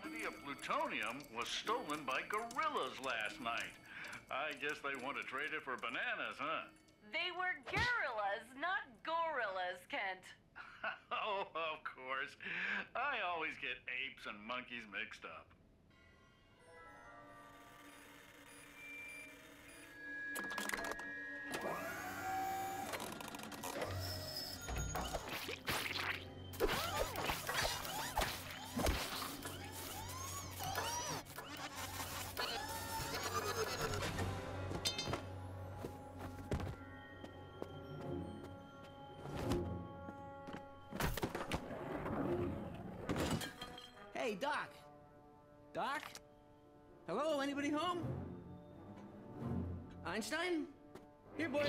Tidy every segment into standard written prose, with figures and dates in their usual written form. quantity of plutonium was stolen by gorillas last night. I guess they want to trade it for bananas, huh? They were gorillas, not gorillas, Kent. Oh, of course. I always get apes and monkeys mixed up. Hey, Doc! Doc? Hello, anybody home? Einstein? Here, boy.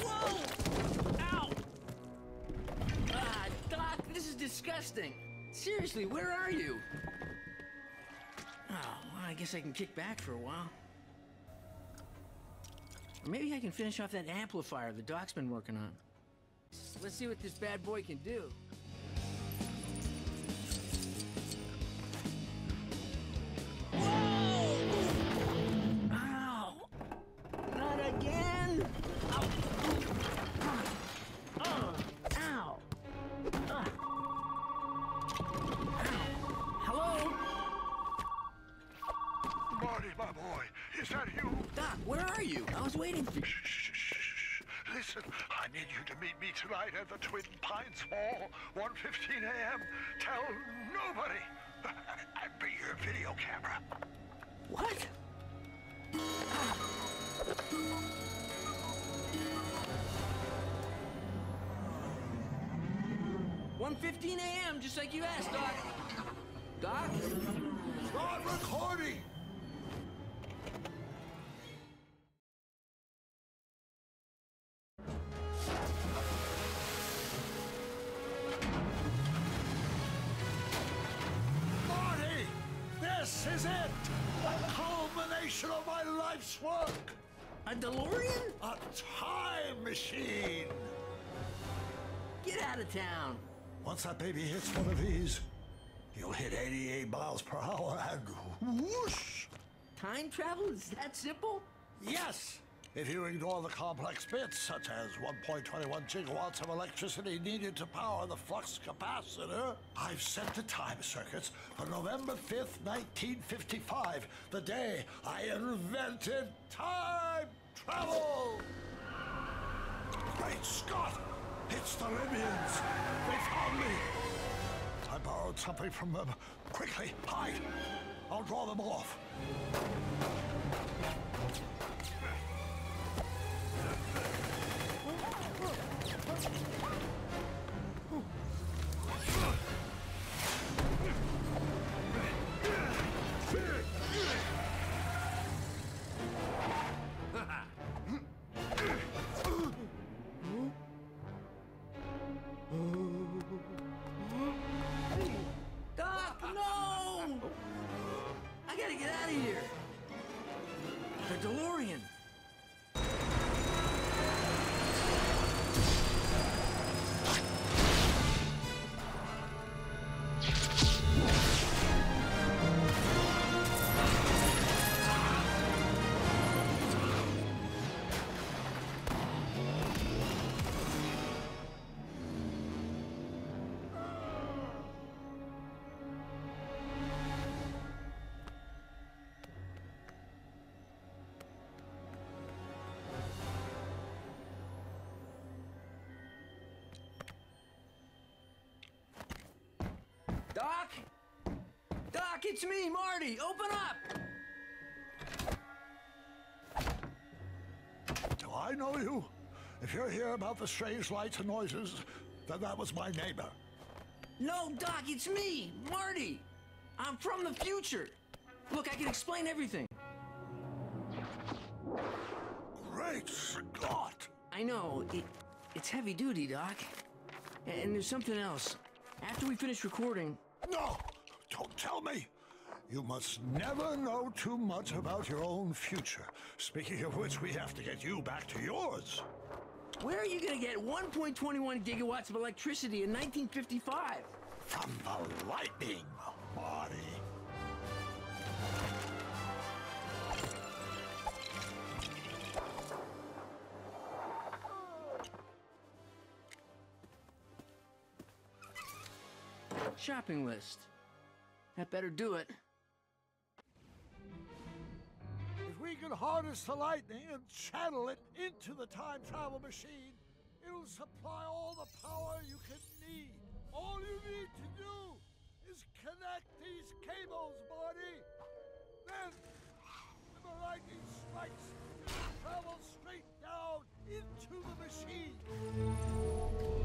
Whoa! Ow! Ah, Doc, this is disgusting. Seriously, where are you? Oh, well, I guess I can kick back for a while. Or maybe I can finish off that amplifier the Doc's been working on. Let's see what this bad boy can do. Tonight at the Twin Pines Mall, 1:15 a.m. Tell nobody. I'd be your video camera. What? Ah. 1:15 a.m. just like you asked, Doc. Doc? Start recording. This is it! The culmination of my life's work! A DeLorean? A time machine! Get out of town! Once that baby hits one of these, you'll hit 88 miles per hour and whoosh! Time travel? Is that simple? Yes! If you ignore the complex bits, such as 1.21 gigawatts of electricity needed to power the flux capacitor, I've set the time circuits for November 5th, 1955, the day I invented time travel! Great Scott! It's the Libyans! They found me! I borrowed something from them. Quickly, hide! I'll draw them off. Doc, no! I gotta get out of here. The DeLorean. Doc? Doc, it's me, Marty! Open up! Do I know you? If you're here about the strange lights and noises, then that was my neighbor. No, Doc, it's me, Marty! I'm from the future! Look, I can explain everything. Great Scott! I know, it's heavy duty, Doc. And there's something else. After we finish recording... No! Don't tell me! You must never know too much about your own future. Speaking of which, we have to get you back to yours. Where are you gonna get 1.21 gigawatts of electricity in 1955? From the lightning, Marty. Shopping list. That better do it. If we could harness the lightning and channel it into the time travel machine, it'll supply all the power you can need. All you need to do is connect these cables, Marty. Then, when the lightning strikes, you can travel straight down into the machine.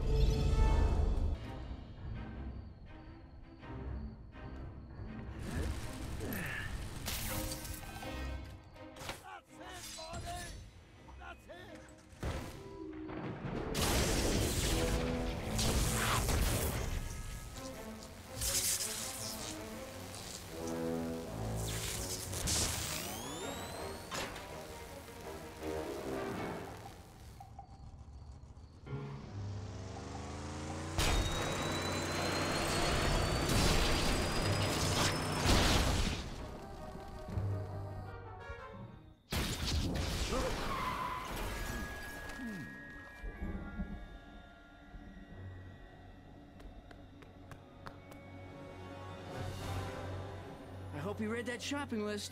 Hope you read that shopping list.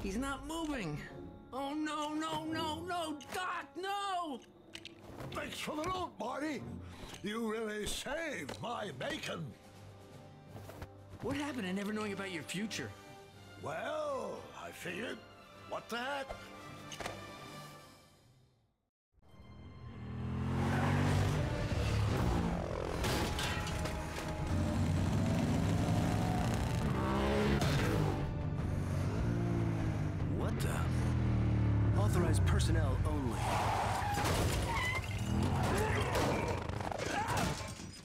He's not moving. Oh no, no, no, no, Doc, no! Thanks for the loot, Marty. You really saved my bacon. What happened to never knowing about your future? Well, I figured, what the heck?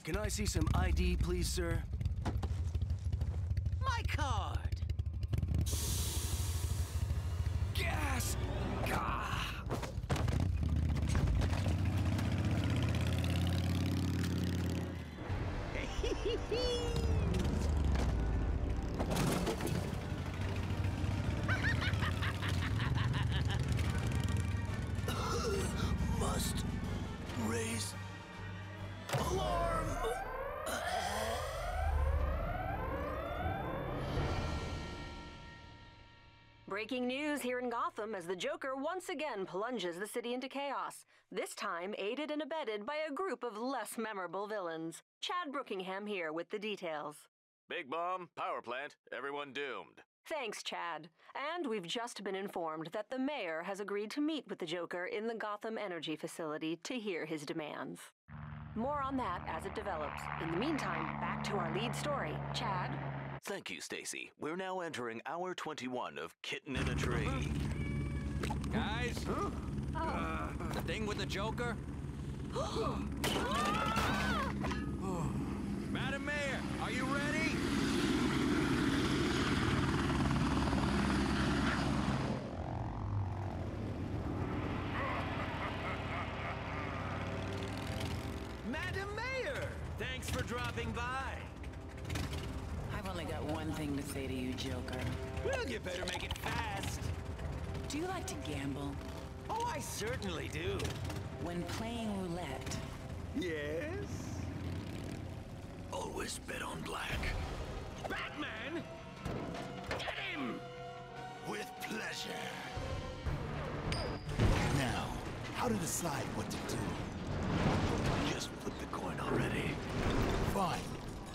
Can I see some ID, please, sir? My card! Gas! Gah! Must raise alarm! Breaking news here in Gotham as the Joker once again plunges the city into chaos, this time aided and abetted by a group of less memorable villains. Chad Brookingham here with the details. Big bomb, power plant, everyone doomed. Thanks, Chad. And we've just been informed that the mayor has agreed to meet with the Joker in the Gotham Energy Facility to hear his demands. More on that as it develops. In the meantime, back to our lead story. Chad? Thank you, Stacy. We're now entering hour 21 of Kitten in a Tree. Guys? Huh? Oh. The thing with the Joker? Madam Mayor, are you ready? Thanks for dropping by. I've only got one thing to say to you, Joker. Well, you better make it fast. Do you like to gamble? Oh, I certainly do. When playing roulette. Yes? Always bet on black. Batman! Get him! With pleasure. Now, how to decide what to do? Just put the coin already. Fine.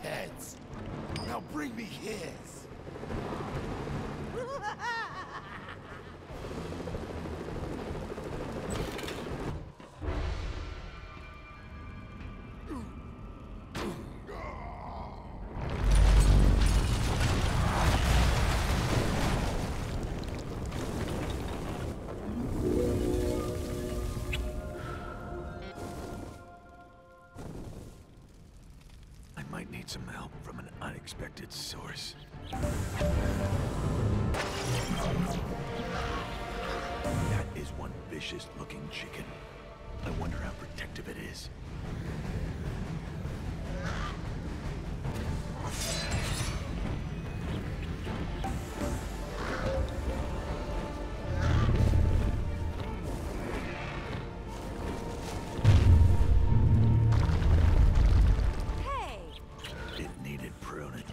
Heads. Now bring me his. Some help from an unexpected source. That is one vicious-looking chicken. I wonder how protective it is. power on it.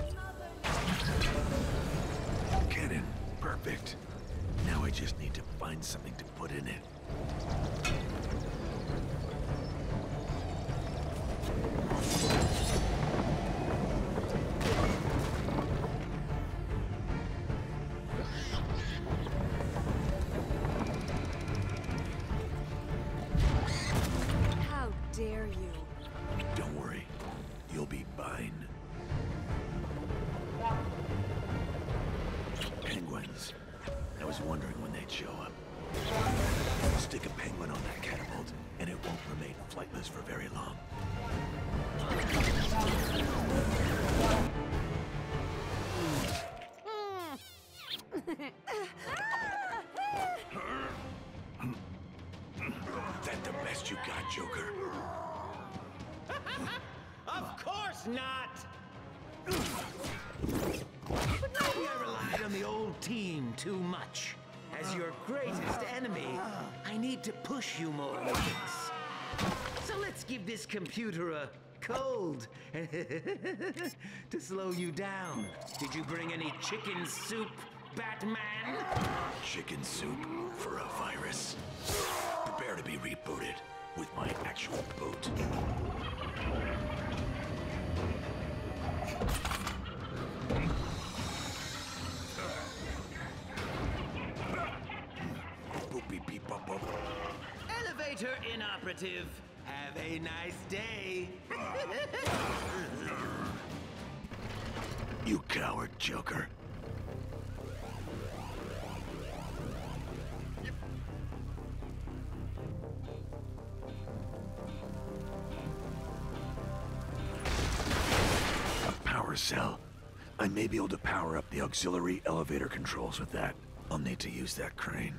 Cannon. Perfect. Now I just need to find something to put in it. Joker. Of course not! I relied on the old team too much. As your greatest enemy, I need to push you more, Lucas. So let's give this computer a cold to slow you down. Did you bring any chicken soup, Batman? Chicken soup for a virus. Prepare to be rebooted. With my actual boat. Elevator inoperative. Have a nice day. You coward, Joker. Cell. I may be able to power up the auxiliary elevator controls with that. I'll need to use that crane.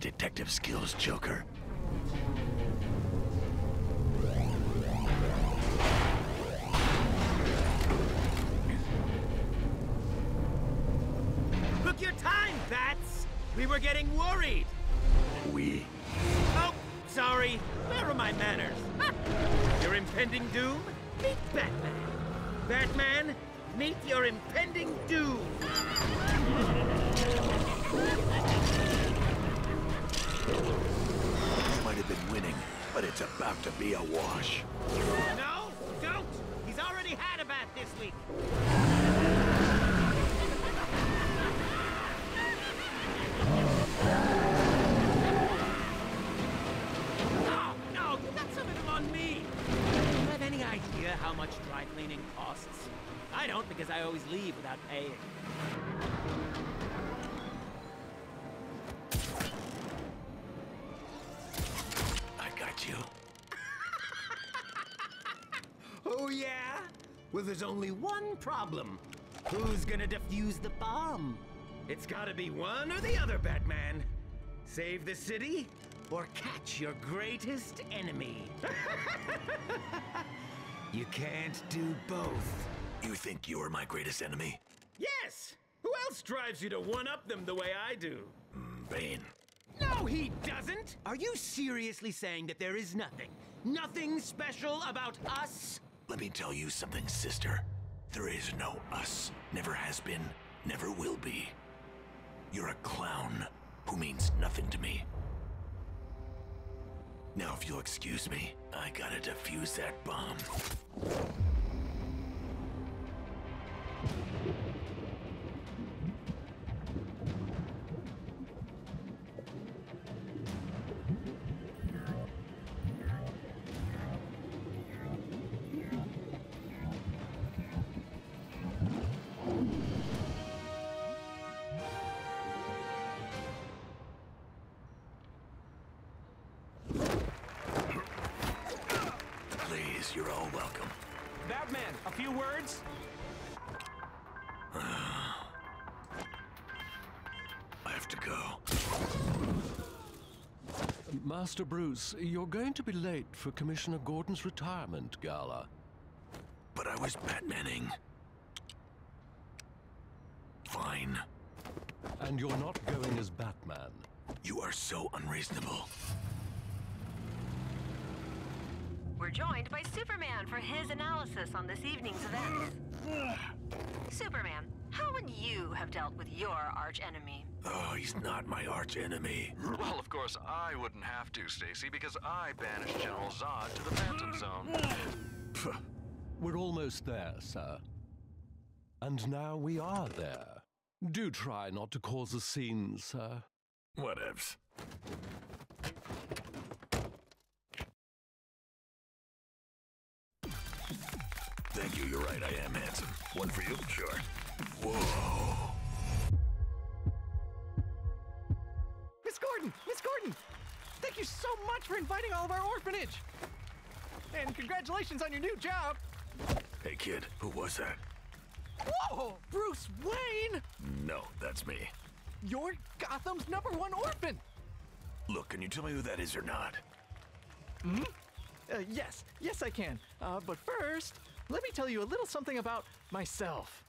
Detective skills, Joker. Took your time, Bats! We were getting worried! We? Oh, sorry. Where are my manners? Your impending doom? Meet Batman. Batman, meet your impending doom! Been winning, but it's about to be a wash. No, don't! He's already had a bat this week. Oh, no, you got some of them on me. Do you have any idea how much dry cleaning costs? I don't, because I always leave without paying. Well, there's only one problem. Who's gonna defuse the bomb? It's gotta be one or the other, Batman. Save the city, or catch your greatest enemy. You can't do both. You think you're my greatest enemy? Yes! Who else drives you to one-up them the way I do? Bane. No, he doesn't! Are you seriously saying that there is nothing special about us? Let me tell you something, sister. There is no us. Never has been, never will be. You're a clown who means nothing to me. Now, if you'll excuse me, I gotta defuse that bomb. You're all welcome. Batman, a few words? I have to go. Master Bruce, you're going to be late for Commissioner Gordon's retirement gala. But I was Batmaning. Fine. And you're not going as Batman. You are so unreasonable. We're joined by Superman for his analysis on this evening's events. Superman, how would you have dealt with your archenemy? Oh, he's not my archenemy. Well, of course, I wouldn't have to, Stacy, because I banished General Zod to the Phantom Zone. We're almost there, sir. And now we are there. Do try not to cause a scene, sir. Whatevs. Thank you, you're right, I am handsome. One for you? Sure. Whoa. Miss Gordon! Miss Gordon! Thank you so much for inviting all of our orphanage! And congratulations on your new job! Hey, kid, who was that? Whoa! Bruce Wayne! No, that's me. You're Gotham's #1 orphan! Look, can you tell me who that is or not? Hmm? Yes I can. But first, let me tell you a little something about myself.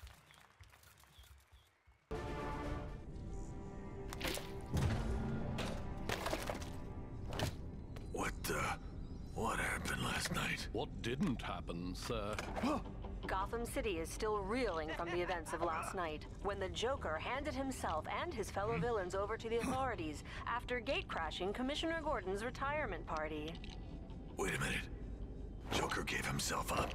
What happened last night? What didn't happen, sir? Gotham City is still reeling from the events of last night, when the Joker handed himself and his fellow villains over to the authorities after gate-crashing Commissioner Gordon's retirement party. Wait a minute. Joker gave himself up.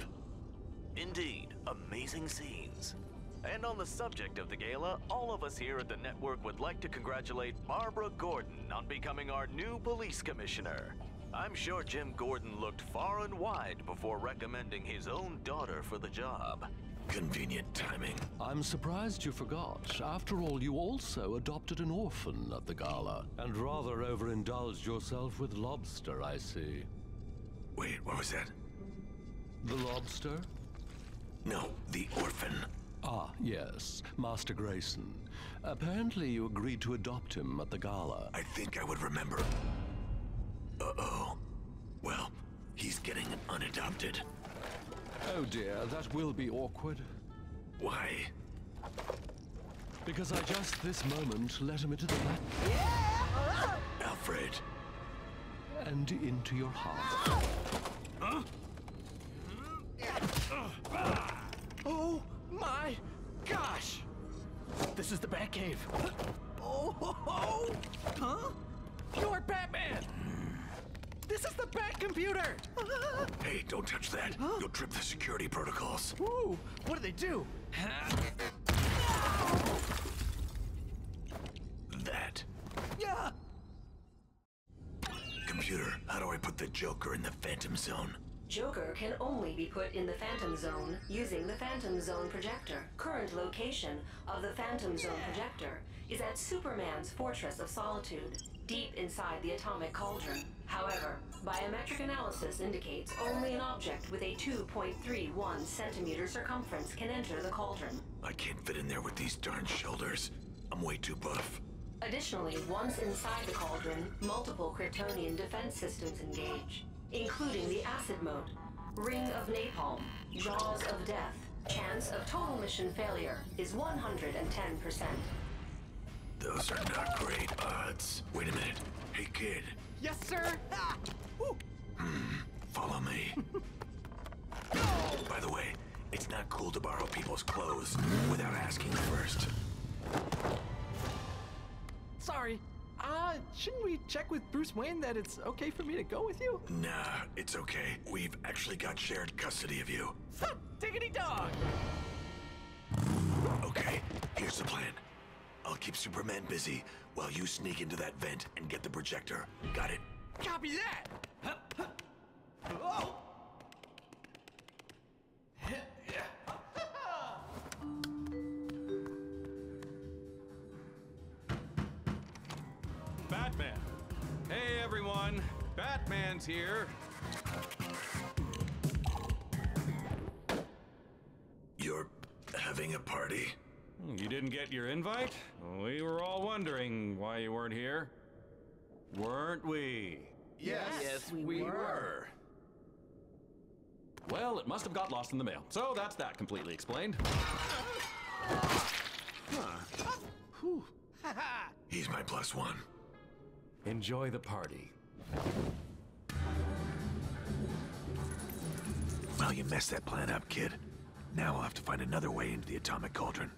Indeed, amazing scenes. And on the subject of the gala, all of us here at the network would like to congratulate Barbara Gordon on becoming our new police commissioner. I'm sure Jim Gordon looked far and wide before recommending his own daughter for the job. Convenient timing. I'm surprised you forgot. After all, you also adopted an orphan at the gala, and rather overindulged yourself with lobster, I see. Wait, what was that? The lobster? No, the orphan. Ah, yes, Master Grayson. Apparently you agreed to adopt him at the gala. I think I would remember. Uh-oh. Well, he's getting unadopted. Oh dear, that will be awkward. Why? Because I just this moment let him into the back. Yeah! Alfred. And into your heart. Huh? Oh my gosh! This is the Batcave. Oh, huh? You're Batman. This is the Bat computer. Hey, don't touch that. Huh? You'll trip the security protocols. Ooh, what do they do? That. Yeah. Computer, how do I put the Joker in the Phantom Zone? Joker can only be put in the Phantom Zone using the Phantom Zone projector. Current location of the Phantom Zone projector is at Superman's Fortress of Solitude, deep inside the atomic cauldron. However, biometric analysis indicates only an object with a 2.31 centimeter circumference can enter the cauldron. I can't fit in there with these darn shoulders. I'm way too buff. Additionally, once inside the cauldron, multiple Kryptonian defense systems engage, including the acid mode, ring of napalm, jaws of death. Chance of total mission failure is 110%. Those are not great odds. Wait a minute. Hey, kid. Yes, sir. Ah! Follow me. By the way, it's not cool to borrow people's clothes without asking first. Sorry. shouldn't we check with Bruce Wayne that it's okay for me to go with you? Nah, it's okay. We've actually got shared custody of you. Ha! Diggity dog! Okay, here's the plan. I'll keep Superman busy while you sneak into that vent and get the projector. Got it? Copy that! Oh! Batman. Hey everyone, Batman's here. You're having a party? You didn't get your invite? We were all wondering why you weren't here. Weren't we? Yes, we were. Well, it must have got lost in the mail. So that's that completely explained. He's my plus one. Enjoy the party. Well, you messed that plan up, kid. Now I'll have to find another way into the atomic cauldron.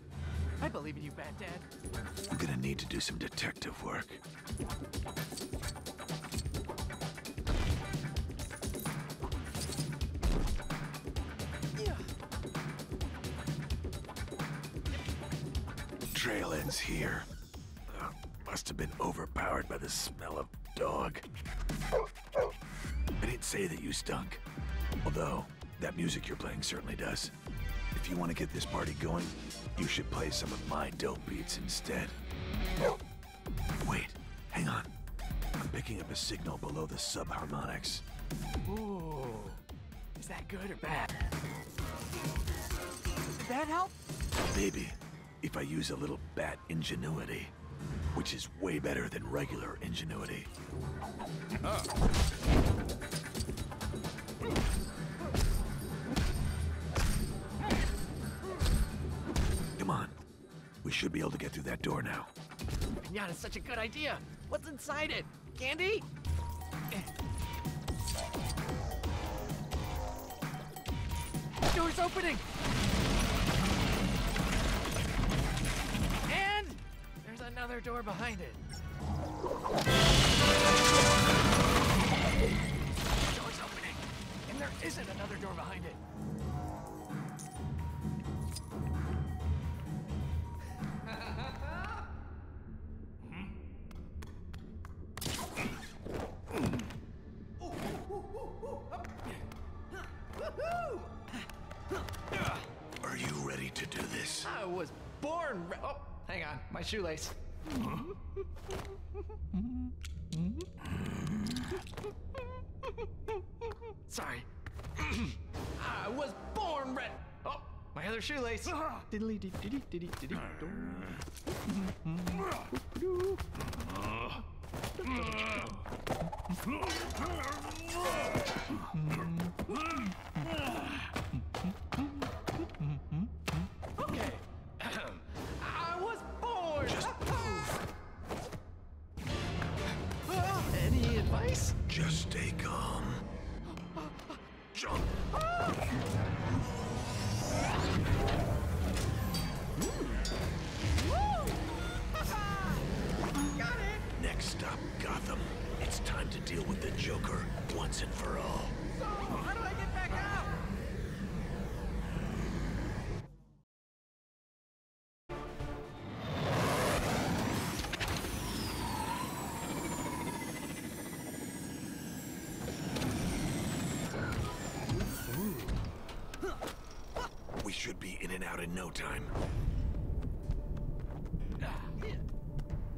I believe in you, Bat Dad. I'm gonna need to do some detective work. Trail ends here. Must have been overpowered by the smell of dog. I didn't say that you stunk. Although, that music you're playing certainly does. If you want to get this party going, you should play some of my dope beats instead. Wait, hang on. I'm picking up a signal below the subharmonics. Ooh, is that good or bad? Did that help? Maybe, if I use a little bat ingenuity, which is way better than regular ingenuity. Come on. We should be able to get through that door now. Piñata's such a good idea. What's inside it? Candy? The door's opening! And there's another door behind it. The door's opening. And there isn't another door behind it. My shoelace. Sorry. I was born red. Oh, my other shoelace. Diddly diddy diddy diddy. Okay. Just stay calm. Jump. Got it. Next stop, Gotham. It's time to deal with the Joker once and for all. So, how do I get back out? In no time.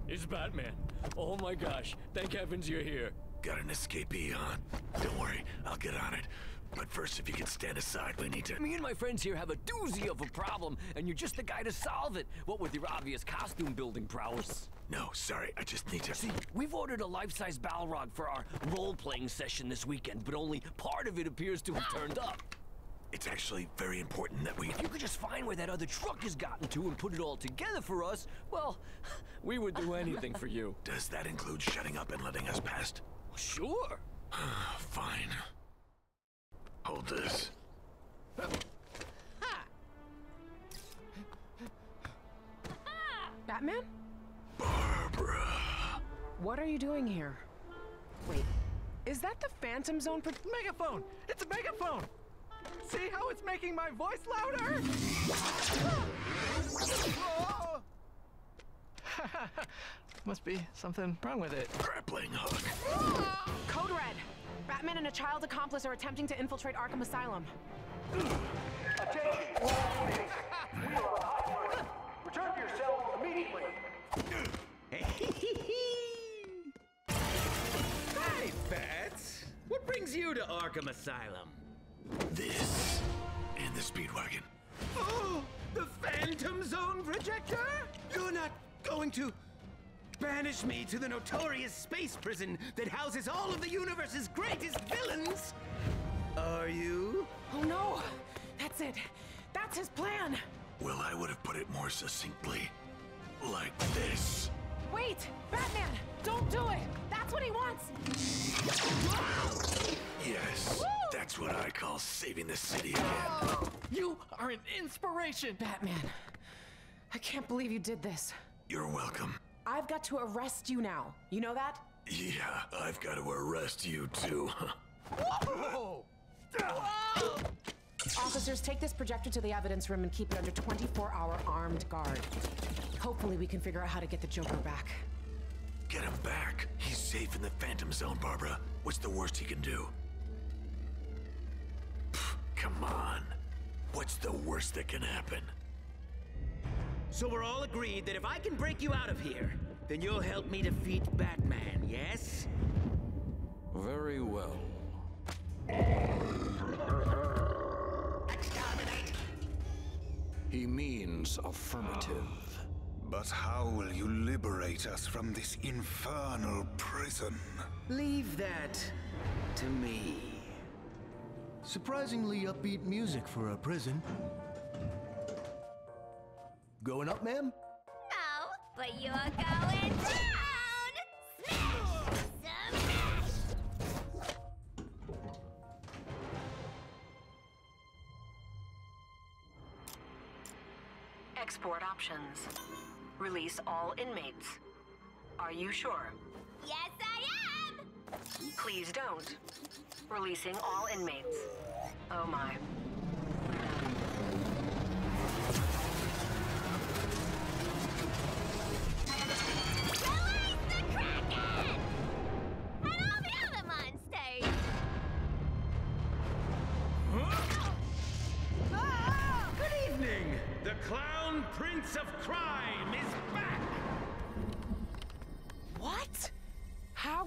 It's Batman. Oh my gosh, thank heavens you're here. Got an escapee, huh? Don't worry, I'll get on it. But first, if you can stand aside, we need to... Me and my friends here have a doozy of a problem, and you're just the guy to solve it, what with your obvious costume building prowess. No, sorry, I just need to... See, we've ordered a life-size Balrog for our role-playing session this weekend, but only part of it appears to have turned up. It's actually very important that we... If you could just find where that other truck has gotten to and put it all together for us, well, we would do anything for you. Does that include shutting up and letting us past? Sure. Fine. Hold this. Batman? Barbara. What are you doing here? Wait, is that the Phantom Zone megaphone? It's a megaphone! See how it's making my voice louder? Oh! Must be something wrong with it. Grappling hook. Oh! Code Red. Batman and a child accomplice are attempting to infiltrate Arkham Asylum. Attention, all units. We are a hot group. Return to your cells immediately. Hi, Bats. What brings you to Arkham Asylum? This and the speedwagon. Oh, the Phantom Zone projector? You're not going to banish me to the notorious space prison that houses all of the universe's greatest villains, are you? Oh no, that's it. That's his plan. Well, I would have put it more succinctly, like this. Wait, Batman, don't do it. That's what he wants. Yes. Woo! That's what I call saving the city again. Oh, you are an inspiration, Batman. I can't believe you did this. You're welcome. I've got to arrest you now. You know that? Yeah, I've got to arrest you too. Whoa! Whoa! Officers, take this projector to the evidence room and keep it under 24-hour armed guard. Hopefully we can figure out how to get the Joker back. Get him back. He's safe in the Phantom Zone, Barbara. What's the worst he can do? Come on. What's the worst that can happen? So we're all agreed that if I can break you out of here, then you'll help me defeat Batman, yes? Very well. Exterminate! He means affirmative. But how will you liberate us from this infernal prison? Leave that to me. Surprisingly upbeat music for a prison. Going up, ma'am? No, but you're going down! Smash! Smash! Export options. Release all inmates. Are you sure? Yes, I am! Please don't. Releasing all inmates. Oh my.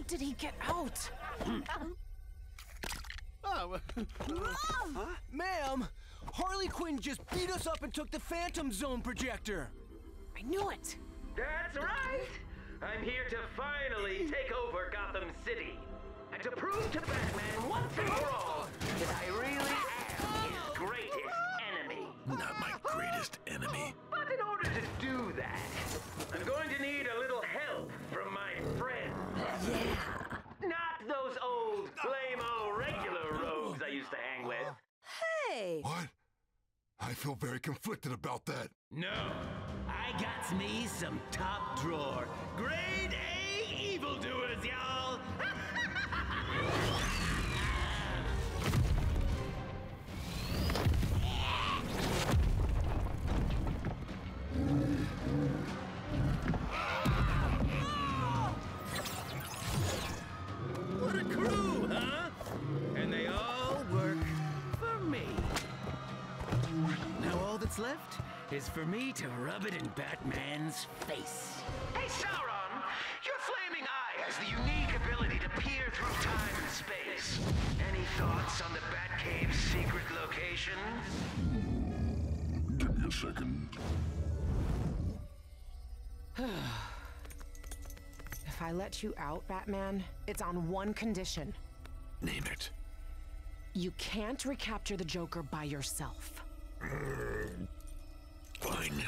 Did he get out? Oh, huh? Ma'am, Harley Quinn just beat us up and took the Phantom Zone projector. I knew it. That's right. I'm here to finally take over Gotham City and to prove to Batman once and for all that I really am his greatest enemy. Not my greatest enemy. But in order to do that, I'm going to need a little help from my friends. Yeah. Not those old, lame-o regular rogues I used to hang with. Hey! What? I feel very conflicted about that. No. I got me some top drawer, grade A evildoers, y'all! What a crew, huh? And they all work for me. Now all that's left is for me to rub it in Batman's face. Hey, Sauron! Your flaming eye has the unique ability to peer through time and space. Any thoughts on the Batcave's secret location? Give me a second. If I let you out, Batman, it's on one condition. Name it. You can't recapture the Joker by yourself. Fine.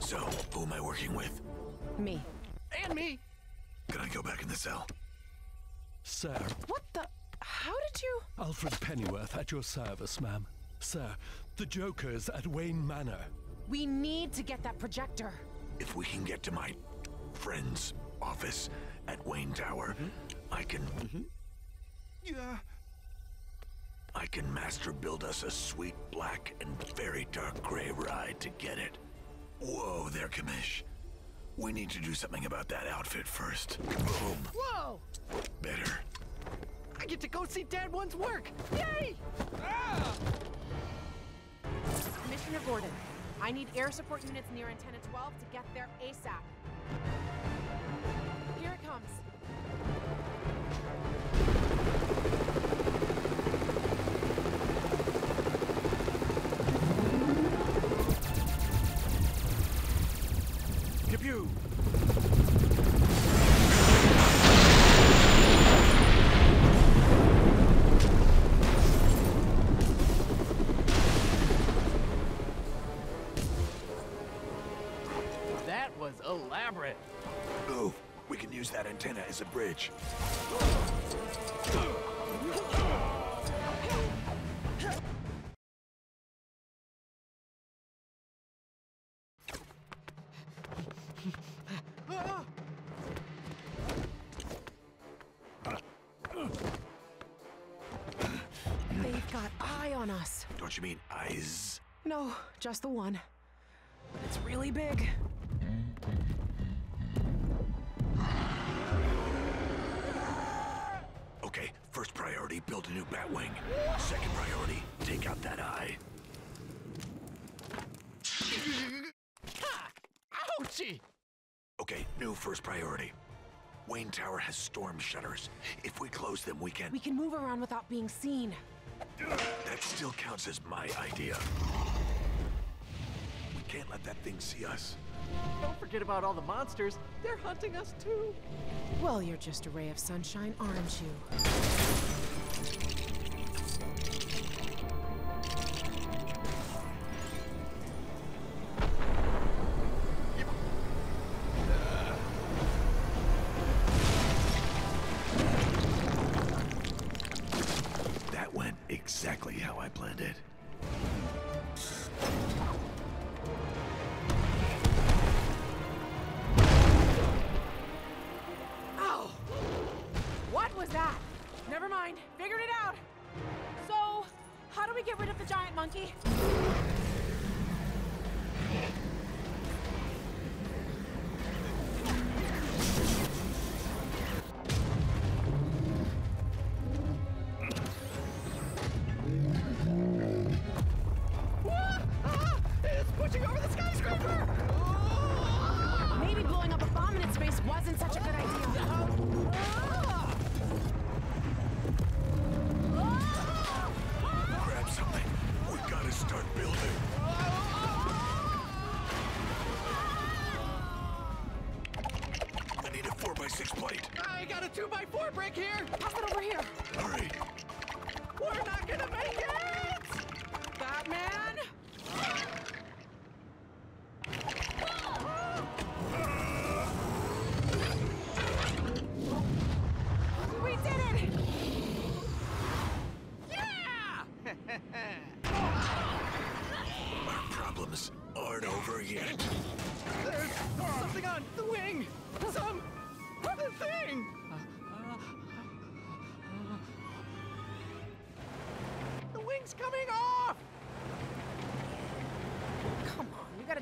So, who am I working with? Me. And me! Can I go back in the cell? Sir. What the? How did you? Alfred Pennyworth at your service, ma'am. Sir, the Joker's at Wayne Manor. We need to get that projector. If we can get to my friend's office at Wayne Tower, I can master build us a sweet black and very dark gray ride to get it. Whoa there, Commish. We need to do something about that outfit first. Boom. Whoa! Better. I get to go see Dad One's work! Yay! Ah! Commissioner Gordon, I need air support units near Antenna 12 to get there ASAP. Here it comes. You. That was elaborate. Oh, we can use that antenna as a bridge. You mean eyes? No, just the one. But it's really big. Okay, first priority, build a new Batwing. Second priority, take out that eye. Ha! Ouchie! Okay, new first priority. Wayne Tower has storm shutters. If we close them, we can move around without being seen. That still counts as my idea. We can't let that thing see us. Don't forget about all the monsters. They're hunting us too. Well, you're just a ray of sunshine, aren't you? Exactly how I planned it. Ow! What was that? Never mind, figured it out. So, how do we get rid of the giant monkey?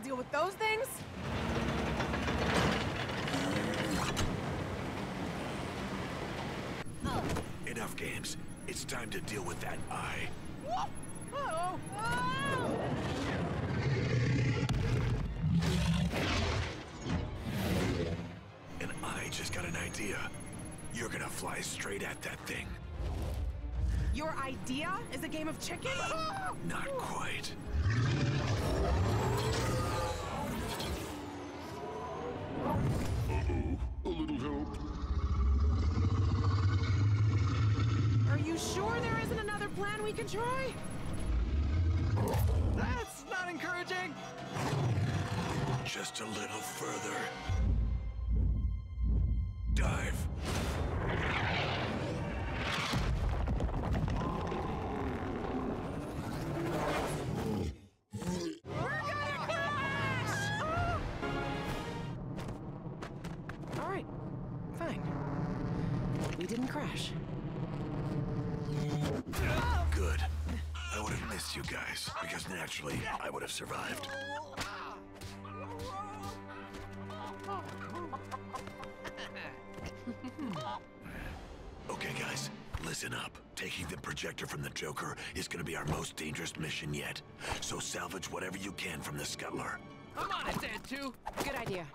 Deal with those things? Enough games. It's time to deal with that eye. Whoa. Uh-oh. Oh. And I just got an idea. You're gonna fly straight at that thing. Your idea is a game of chicken? Not quite. A little help. Are you sure there isn't another plan we can try? That's not encouraging. Just a little further. Dive. crash. Good. I would have missed you guys, because naturally, I would have survived. Okay, guys, listen up. Taking the projector from the Joker is gonna be our most dangerous mission yet. So salvage whatever you can from the scuttler. I'm on it, Dad, too. Good idea.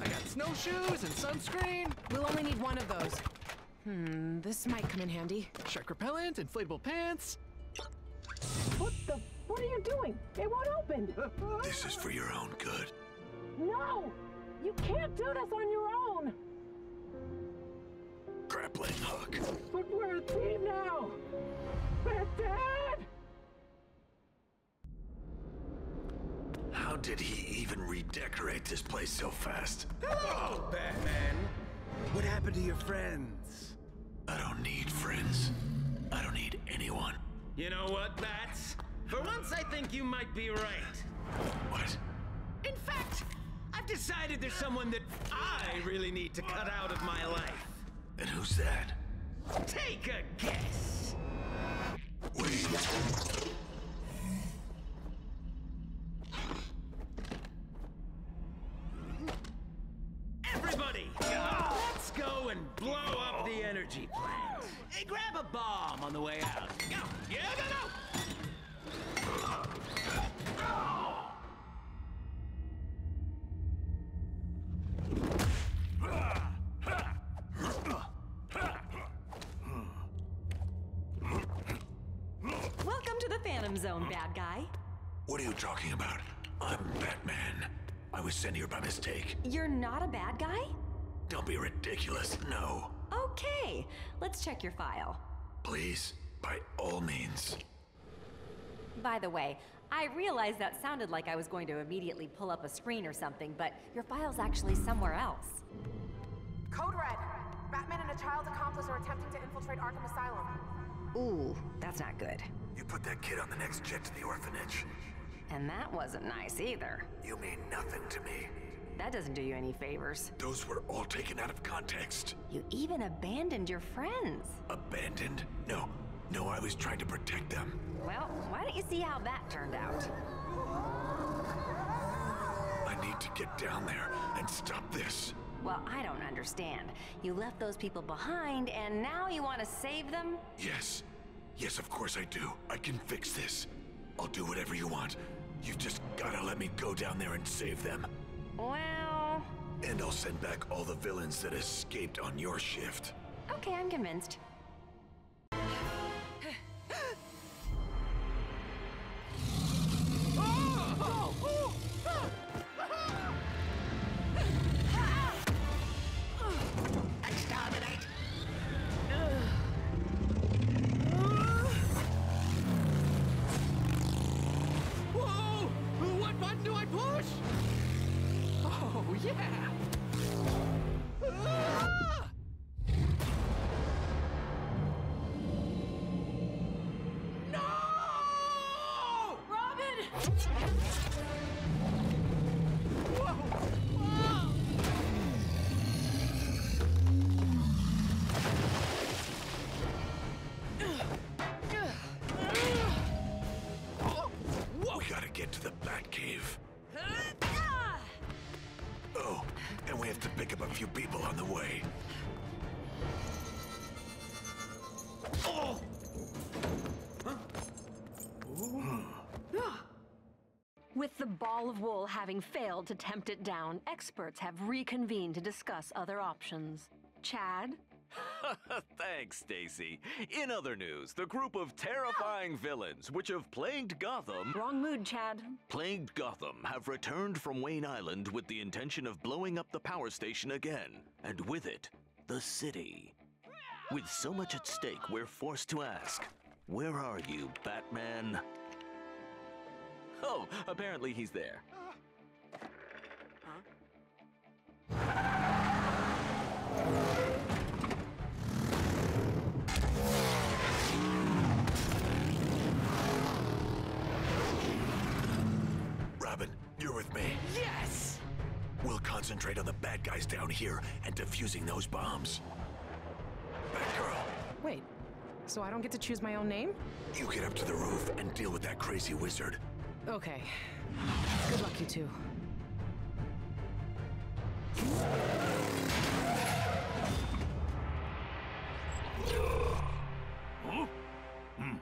I got snowshoes and sunscreen. We'll only need one of those. Hmm, this might come in handy. Shark repellent, inflatable pants. What the? What are you doing? It won't open. This is for your own good. No! You can't do this on your own! Grappling hook. But we're a team now! Batman! How did he even redecorate this place so fast? Hello, Batman! What happened to your friends? I don't need friends. I don't need anyone. You know what, Bats? For once, I think you might be right. What? In fact, I've decided there's someone that I really need to cut out of my life. And who's that? Take a guess! Wait. Everybody, let's go and blow up the energy plant. Hey, grab a bomb on the way out. Go! Yeah, go, go! Phantom Zone, bad guy. What are you talking about? I'm Batman. I was sent here by mistake. You're not a bad guy? Don't be ridiculous, no. Okay, let's check your file. Please, by all means. By the way, I realized that sounded like I was going to immediately pull up a screen or something, but your file's actually somewhere else. Code Red. Batman and a child accomplice are attempting to infiltrate Arkham Asylum. Ooh, that's not good. You put that kid on the next jet to the orphanage. And that wasn't nice either. You mean nothing to me. That doesn't do you any favors. Those were all taken out of context. You even abandoned your friends. Abandoned? No. No, I was trying to protect them. Well, why don't you see how that turned out? I need to get down there and stop this. Well, I don't understand. You left those people behind, and now you want to save them? Yes. Yes, of course I do. I can fix this. I'll do whatever you want. You've just gotta let me go down there and save them. Well... And I'll send back all the villains that escaped on your shift. Okay, I'm convinced. Of wool having failed to tempt it down, experts have reconvened to discuss other options. Chad? Thanks, Stacy. In other news, the group of terrifying villains which have plagued Gotham... Wrong mood, Chad. ...plagued Gotham have returned from Wayne Island with the intention of blowing up the power station again, and with it, the city. With so much at stake, we're forced to ask, where are you, Batman? Oh, apparently he's there. Robin, you're with me. Yes! We'll concentrate on the bad guys down here and defusing those bombs. Back So I don't get to choose my own name? You get up to the roof and deal with that crazy wizard. Okay. Good luck, you two. Huh? Hmm.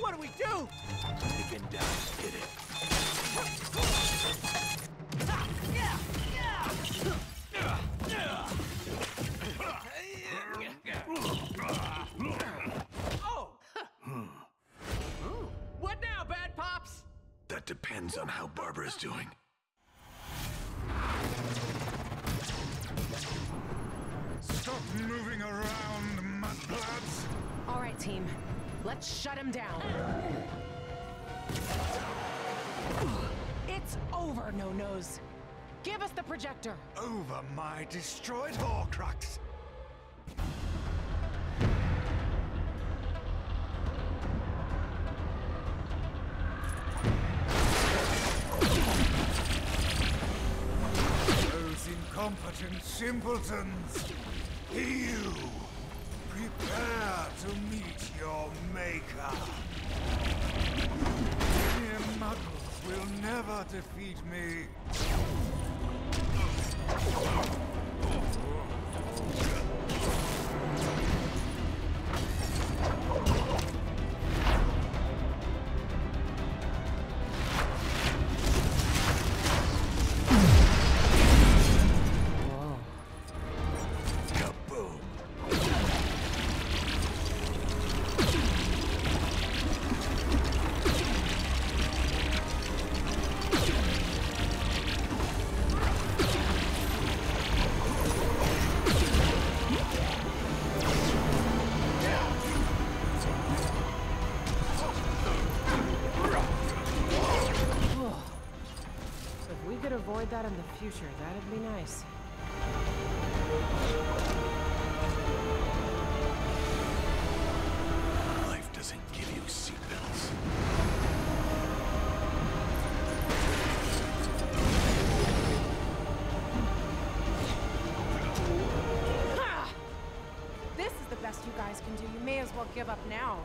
What do we do? You can down, hit it. Oh! What now, Bad Pops? That depends on how Barbara's doing. Stop moving around, mudbloods! All right, team. Let's shut him down. It's over, No-Nose. Give us the projector. Over my destroyed Horcrux. Those incompetent simpletons. You. Prepare to meet your maker. Mere muggles will never defeat me. Avoid that in the future, that'd be nice. Life doesn't give you seatbelts. This is the best you guys can do. You may as well give up now.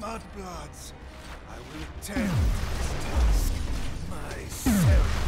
Mudbloods, I will attend this task myself.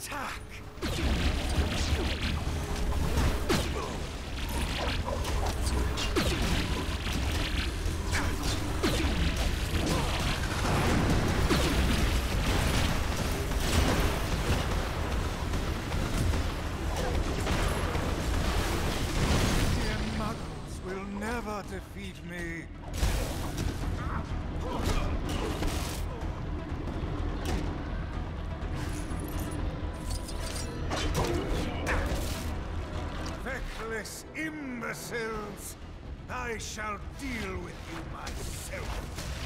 Attack! Defeat me. Feckless imbeciles, I shall deal with you myself.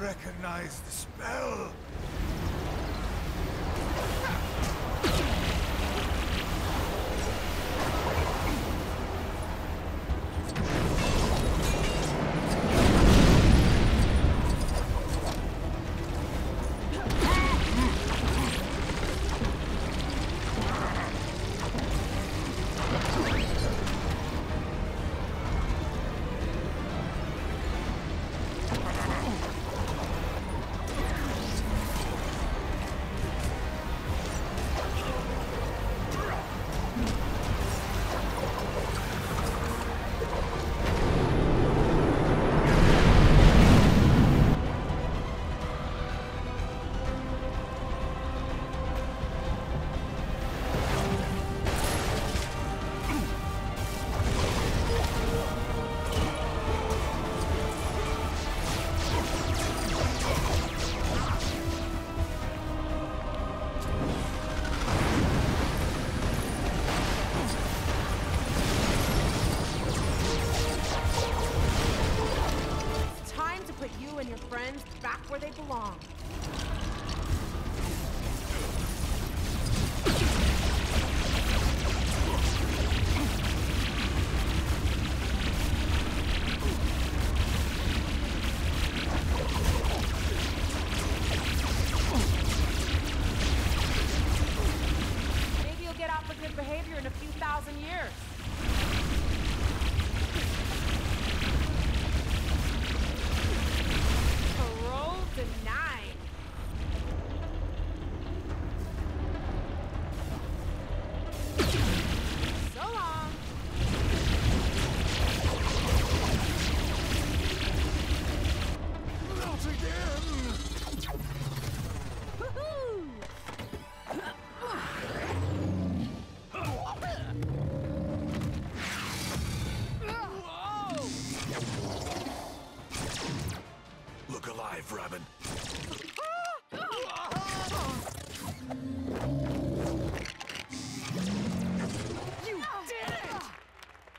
Recognize the spell!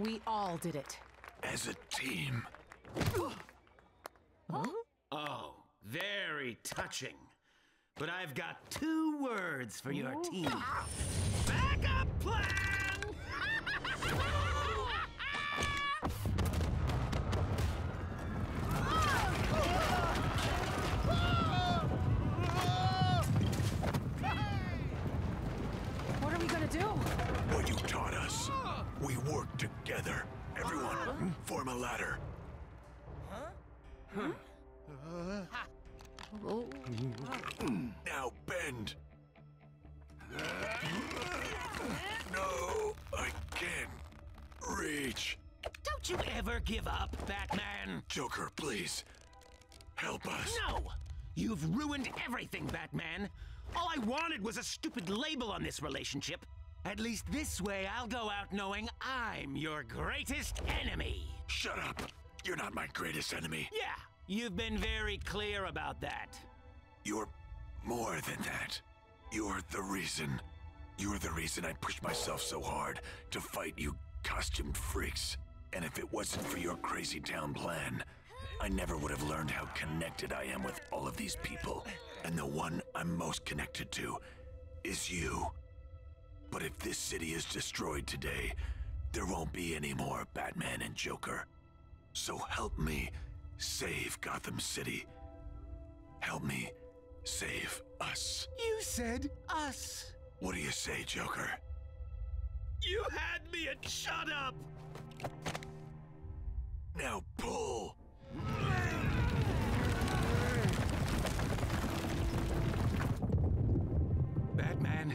We all did it. As a team. Huh? Oh, very touching. But I've got two words for your team. Backup plan! What are we gonna do? What you taught us. We work together. Everyone, form a ladder. Now bend. No, I can't reach. Don't you ever give up, Batman. Joker, please. Help us. No! You've ruined everything, Batman. All I wanted was a stupid label on this relationship. At least this way I'll go out knowing I'm your greatest enemy. Shut up. You're not my greatest enemy. Yeah, you've been very clear about that. You're more than that. You're the reason. You're the reason I pushed myself so hard to fight you costumed freaks. And if it wasn't for your crazy town plan, I never would have learned how connected I am with all of these people. And the one I'm most connected to is you. But if this city is destroyed today, there won't be any more Batman and Joker. So help me save Gotham City. Help me save us. You said us. What do you say, Joker? You had me at shut up. Now pull. Batman,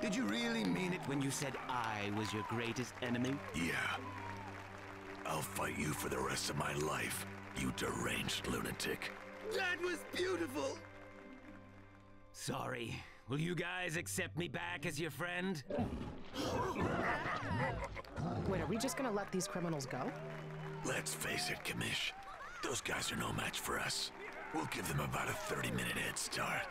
did you really mean it when you said I was your greatest enemy? Yeah. I'll fight you for the rest of my life, you deranged lunatic. That was beautiful! Sorry. Will you guys accept me back as your friend? Wait, are we just gonna let these criminals go? Let's face it, Commish. Those guys are no match for us. We'll give them about a 30-minute head start.